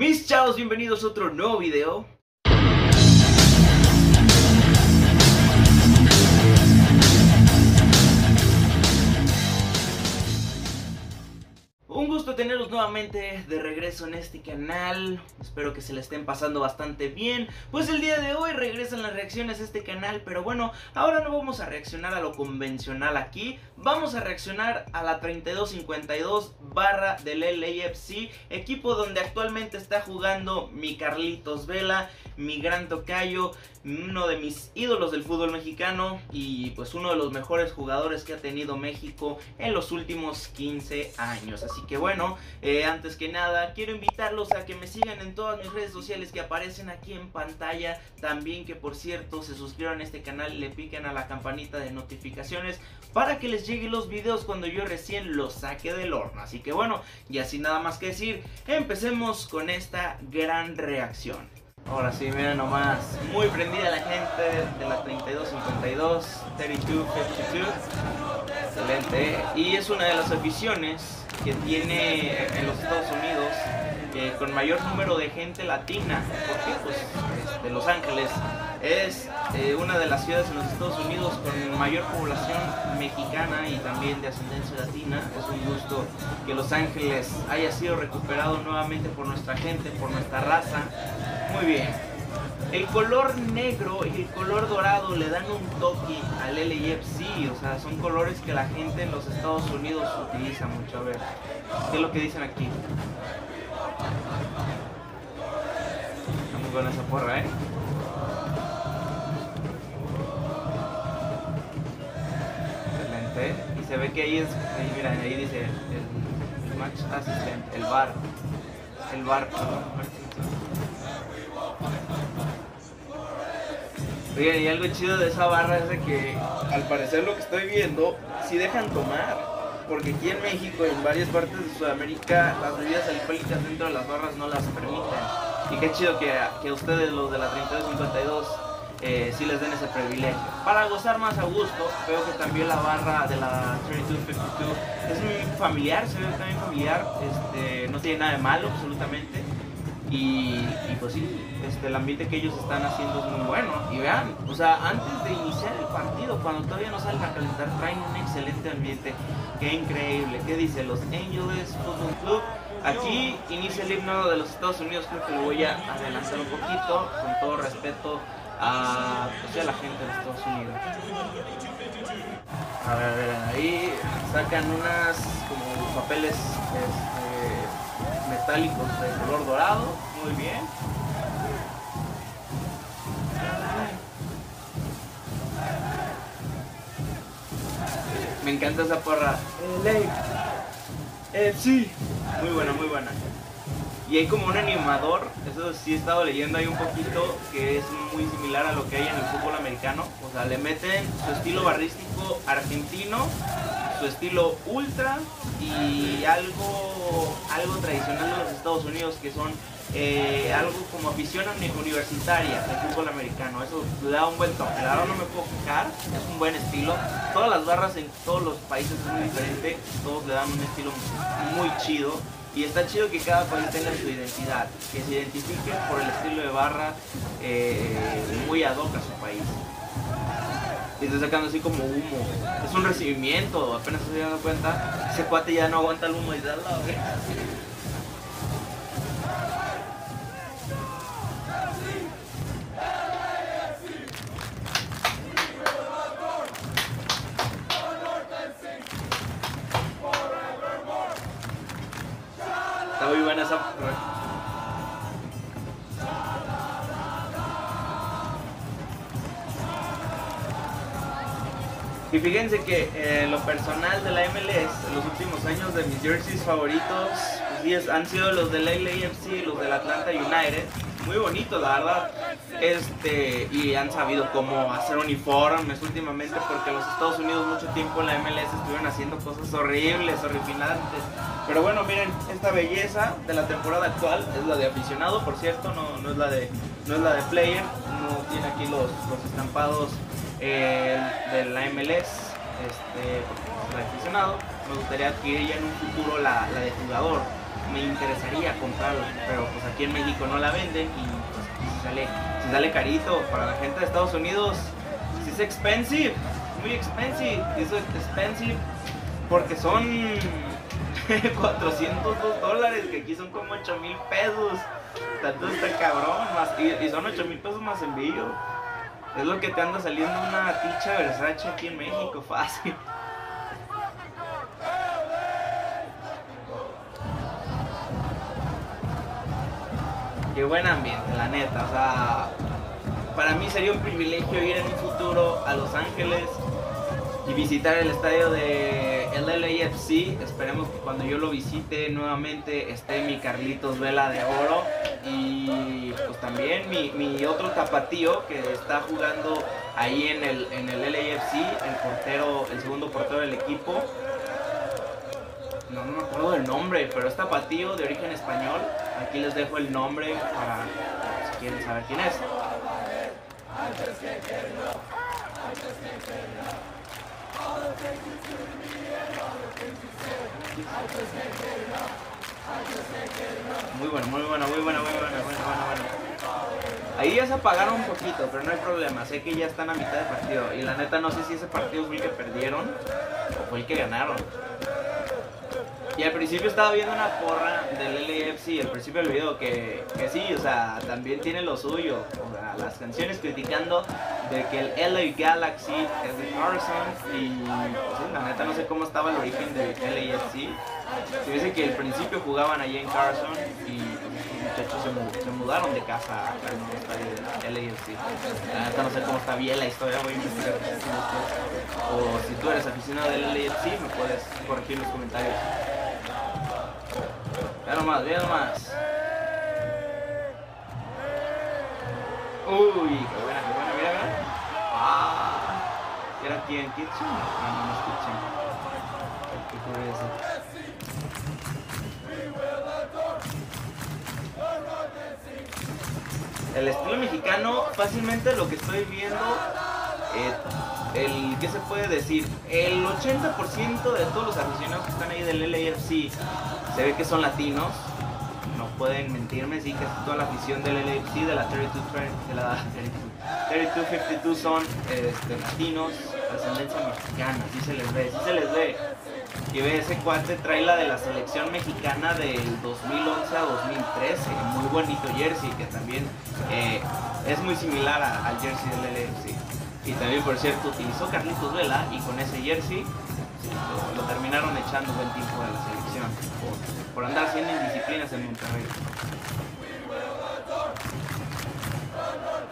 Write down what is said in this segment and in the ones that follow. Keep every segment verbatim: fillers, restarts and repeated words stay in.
Mis chavos, bienvenidos a otro nuevo video. Un gusto tenerlos nuevamente de regreso en este canal. Espero que se la estén pasando bastante bien. Pues el día de hoy regresan las reacciones a este canal, pero bueno, ahora no vamos a reaccionar a lo convencional aquí. Vamos a reaccionar a la treinta y dos cincuenta y dos barra del L A F C, equipo donde actualmente está jugando mi Carlitos Vela, mi gran tocayo, uno de mis ídolos del fútbol mexicano y pues uno de los mejores jugadores que ha tenido México en los últimos quince años. Así que bueno, eh, antes que nada quiero invitarlos a que me sigan en todas mis redes sociales que aparecen aquí en pantalla. También que por cierto se suscriban a este canal y le piquen a la campanita de notificaciones para que les lleguen los videos cuando yo recién los saque del horno. Así que bueno, ya sin nada más que decir, empecemos con esta gran reacción. Ahora sí, miren nomás, muy prendida la gente de la treinta y dos cincuenta y dos, treinta y dos cincuenta y dos, excelente. Y es una de las aficiones que tiene en los Estados Unidos eh, con mayor número de gente latina, porque pues de Los Ángeles es eh, una de las ciudades en los Estados Unidos con mayor población mexicana y también de ascendencia latina. Es un gusto que Los Ángeles haya sido recuperado nuevamente por nuestra gente, por nuestra raza. Muy bien, el color negro y el color dorado le dan un toque al L A F C, o sea, son colores que la gente en los Estados Unidos utiliza mucho. A ver, ¿qué es lo que dicen aquí? Estamos con esa porra, ¿eh? Excelente, y se ve que ahí es, ahí, mira, ahí dice el, el match assistant, el bar, el bar, perdón. Oye, y algo chido de esa barra es de que al parecer lo que estoy viendo sí dejan tomar, porque aquí en México y en varias partes de Sudamérica las bebidas alcohólicas dentro de las barras no las permiten. Y qué chido que, que ustedes los de la treinta y dos cincuenta y dos eh, sí les den ese privilegio para gozar más a gusto. Veo que también la barra de la treinta y dos cincuenta y dos es muy familiar, se ve también familiar, este, no tiene nada de malo absolutamente. Y, y pues sí, este, el ambiente que ellos están haciendo es muy bueno. Y vean, o sea, antes de iniciar el partido, cuando todavía no salen a calentar, traen un excelente ambiente. Qué increíble. ¿Qué dice? Los Angeles Football Club. Aquí inicia el himno de los Estados Unidos. Creo que lo voy a adelantar un poquito, con todo respeto a, o sea, la gente de Estados Unidos. A ver, a ver, ahí sacan unas como papeles este, metálicos de color dorado, muy bien. Me encanta esa porra. L A F C, muy buena, muy buena. Y hay como un animador, eso sí he estado leyendo ahí un poquito, que es muy similar a lo que hay en el fútbol americano. O sea, le meten su estilo barrístico argentino, su estilo ultra y algo algo tradicional de los Estados Unidos, que son eh, algo como afición universitaria del fútbol americano. Eso le da un buen toque, claro, no me puedo quejar, es un buen estilo. Todas las barras en todos los países son muy diferentes, todos le dan un estilo muy chido. Y está chido que cada país tenga su identidad, que se identifique por el estilo de barra eh, muy ad hoc a su país. Y está sacando así como humo. Es un recibimiento, apenas se dando cuenta. Ese cuate ya no aguanta el humo y da la oreja. Está muy buena esa. Y fíjense que eh, lo personal de la M L S, en los últimos años de mis jerseys favoritos pues, han sido los del L A F C y los del Atlanta United. Muy bonito, la verdad. Este, y han sabido cómo hacer uniformes últimamente, porque en los Estados Unidos mucho tiempo en la M L S estuvieron haciendo cosas horribles, horripilantes. Pero bueno, miren, esta belleza de la temporada actual es la de aficionado, por cierto, no, no, es, la de, no es la de player. No tiene aquí los, los estampados Eh, de la M L S, este, porque es el aficionado. Me gustaría adquirir ya en un futuro la, la de jugador, me interesaría comprarla, pero pues aquí en México no la venden y pues se sale, se sale carito. Para la gente de Estados Unidos sí es expensive, muy expensive, eso es expensive porque son cuatrocientos dos dólares, que aquí son como ocho mil pesos, tanto está cabrón, más, y, y son ocho mil pesos más envío. Es lo que te anda saliendo una ticha Versace aquí en México, fácil. Qué buen ambiente, la neta, o sea, para mí sería un privilegio ir en un futuro a Los Ángeles y visitar el estadio de L A F C. Esperemos que cuando yo lo visite nuevamente esté mi Carlitos Vela de oro y pues también mi, mi otro tapatío que está jugando ahí en el, en el L A F C, el portero, el segundo portero del equipo. No, no me acuerdo del nombre, pero es tapatío de origen español. Aquí les dejo el nombre para si quieren saber quién es. Muy bueno, muy bueno, muy bueno, muy bueno, muy bueno, bueno. Ahí ya se apagaron un poquito, pero no hay problema. Sé que ya están a mitad de partido. Y la neta no sé si ese partido fue el que perdieron o fue el que ganaron. Y al principio estaba viendo una porra del L A F C, al principio del video, que, que sí, o sea, también tiene lo suyo. O sea, las canciones criticando de que el L A Galaxy es de Carson y pues, la neta no sé cómo estaba el origen del L A F C. Se dice que al principio jugaban allí en Carson y los muchachos se, se mudaron de casa al L A F C. La neta no sé cómo está bien la historia, voy a investigar. O si tú eres aficionado del L A F C, me puedes corregir en los comentarios. Vean nomás, vean nomás. Uy, qué buena, qué buena, mira, mira. Ah, ¿era quién? ¿Kitchen? No, no, no es Kitchen. Qué curioso. El estilo mexicano, fácilmente lo que estoy viendo, eh, el, ¿qué se puede decir? El ochenta por ciento de todos los aficionados que están ahí del L A F C se ve que son latinos. No pueden mentirme, sí, que toda la afición del L A F C, de la treinta y dos cincuenta y dos son este, latinos, ascendencia mexicana, sí se les ve, sí se les ve. Y ve, ese cuate trae la de la selección mexicana del dos mil once a dos mil trece, muy bonito jersey, que también eh, es muy similar a, al jersey del L A F C. Y también, por cierto, utilizó Carlitos Vela y con ese jersey lo, lo terminaron echando buen tiempo de la selección. Por andar haciendo indisciplinas en Monterrey.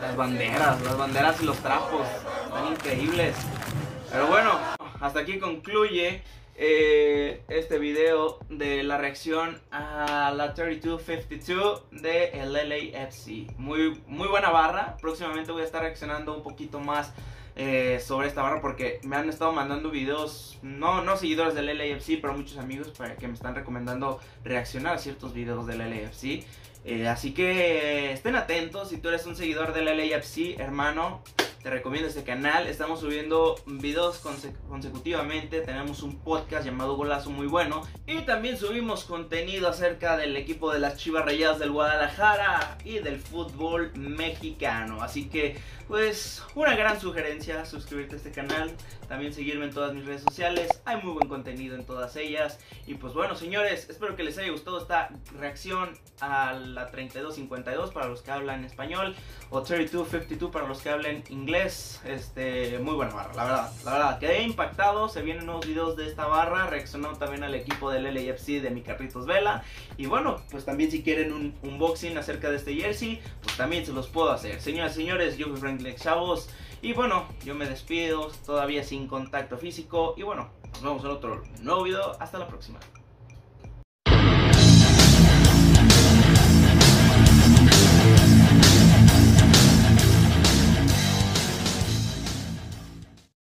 Las banderas, las banderas y los trapos están increíbles. Pero bueno, hasta aquí concluye eh, este video de la reacción a la treinta y dos cincuenta y dos de el L A F C. Muy, muy buena barra. Próximamente voy a estar reaccionando un poquito más Eh, sobre esta barra, porque me han estado mandando videos, no, no seguidores del L A F C, pero muchos amigos para que me están recomendando reaccionar a ciertos videos del L A F C. eh, Así que estén atentos. Si tú eres un seguidor del L A F C, hermano, te recomiendo este canal. Estamos subiendo videos conse consecutivamente. Tenemos un podcast llamado Golazo muy bueno. Y también subimos contenido acerca del equipo de las Chivas Rayadas del Guadalajara y del fútbol mexicano. Así que, pues, una gran sugerencia, suscribirte a este canal. También seguirme en todas mis redes sociales. Hay muy buen contenido en todas ellas. Y pues bueno, señores, espero que les haya gustado esta reacción a la treinta y dos cincuenta y dos para los que hablan español. O treinta y dos cincuenta y dos para los que hablan inglés. Inglés, este, muy buena barra, la verdad, la verdad, quedé impactado. Se vienen nuevos videos de esta barra, reaccionando también al equipo del L A F C de mi Carlitos Vela. Y bueno, pues también si quieren un unboxing acerca de este jersey, pues también se los puedo hacer. Señoras y señores, yo soy Franklin Xchavoz y bueno, yo me despido, todavía sin contacto físico. Y bueno, nos vemos en otro nuevo video, hasta la próxima.